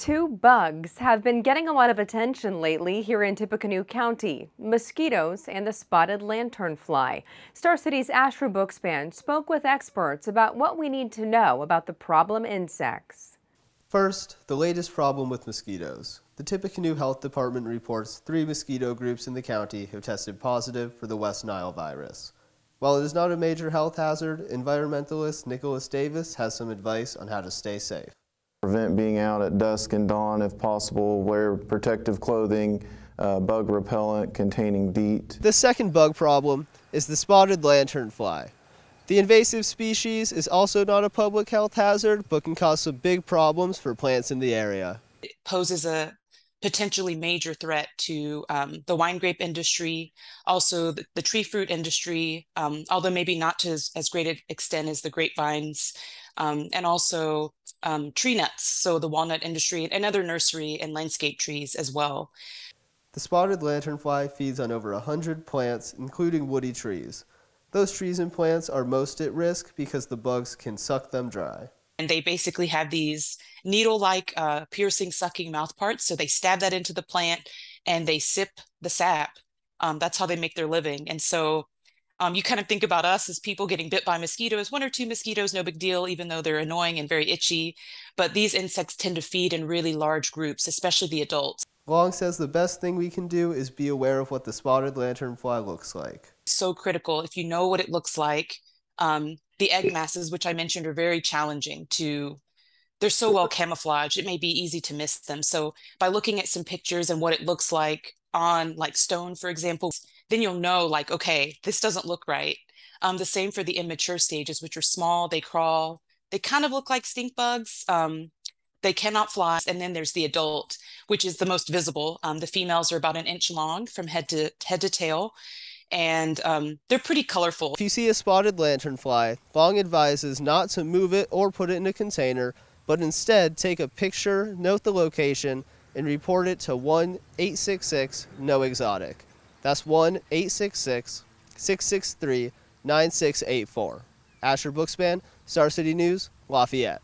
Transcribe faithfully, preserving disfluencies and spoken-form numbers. Two bugs have been getting a lot of attention lately here in Tippecanoe County: mosquitoes and the spotted lanternfly. Star City's Asha Bookspan spoke with experts about what we need to know about the problem insects. First, the latest problem with mosquitoes. The Tippecanoe Health Department reports three mosquito groups in the county have tested positive for the West Nile virus. While it is not a major health hazard, environmentalist Nicholas Davis has some advice on how to stay safe. Prevent being out at dusk and dawn if possible, wear protective clothing, uh, bug repellent containing DEET. The second bug problem is the spotted lanternfly. The invasive species is also not a public health hazard, but can cause some big problems for plants in the area. It poses a potentially major threat to um, the wine grape industry, also the, the tree fruit industry, um, although maybe not to as, as great an extent as the grapevines, um, and also Um, tree nuts, so the walnut industry and other nursery and landscape trees as well. The spotted lanternfly feeds on over one hundred plants, including woody trees. Those trees and plants are most at risk because the bugs can suck them dry. And they basically have these needle-like uh, piercing, sucking mouthparts, so they stab that into the plant and they sip the sap. Um, that's how they make their living. And so Um, you kind of think about us as people getting bit by mosquitoes, one or two mosquitoes, no big deal, even though they're annoying and very itchy. But these insects tend to feed in really large groups, especially the adults. Long says the best thing we can do is be aware of what the spotted lanternfly looks like. So critical. If you know what it looks like, um, the egg masses, which I mentioned, are very challenging to, they're so well camouflaged, it may be easy to miss them. So by looking at some pictures and what it looks like on like stone, for example, then you'll know, like, okay, this doesn't look right. Um, the same for the immature stages, which are small, they crawl, they kind of look like stink bugs, um, they cannot fly. And then there's the adult, which is the most visible. Um, the females are about an inch long from head to, head to tail, and um, they're pretty colorful. If you see a spotted lanternfly, Long advises not to move it or put it in a container, but instead take a picture, note the location, and report it to one eight six six no exotic. That's one eight six six, six six three, nine six eight four. Asher Bookspan, Star City News, Lafayette.